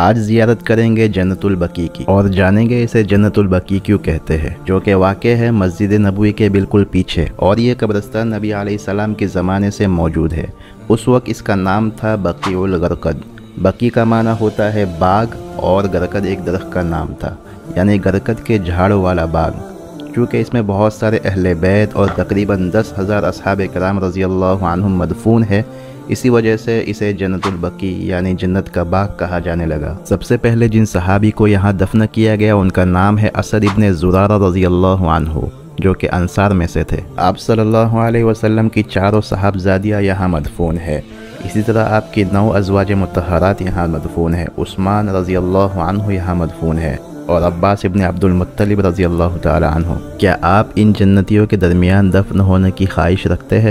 आज जियारत करेंगे जन्नतुल बक़ी की और जानेंगे इसे जन्नतुल बक़ी क्यों कहते हैं, जो कि वाक़े है मस्जिदे नबवी के बिल्कुल पीछे। और ये कब्रिस्तान नबी अलैहिस्सलाम के ज़माने से मौजूद है। उस वक्त इसका नाम था बक़ीउल ग़रक़द। बक़ी का माना होता है बाग और ग़रक़द एक दरख्त का नाम था, यानी ग़रक़द के झाड़ वाला बाग। चूँकि इसमें बहुत सारे अहले बैत और तकरीबन 10,000 असहाब कराम रज़ियल्लाहु अन्हुम मदफून है, इसी वजह से इसे जन्नतुल बक़ी यानी जन्नत का बाग कहा जाने लगा। सबसे पहले जिन सहाबी को यहाँ दफन किया गया उनका नाम है असद इबन जुरारा रज़ियल्लाहु अन्हु, जो कि अंसार में से थे। आप सल्लल्लाहु अलैहि वसल्लम की चारों साहबजादियाँ यहाँ मदफून है। इसी तरह आपकी 9 अज़वाज मुतहरात यहाँ मदफून है। उस्मान रज़ियल्लाहु अन्हु यहाँ मदफून है और अब्बास इबने अब्दुल मुत्तलिब रज़ियल्लाहु ताला अन्हु। क्या आप इन जन्नतियों के दरमियान दफन होने की ख्वाहिश रखते हैं?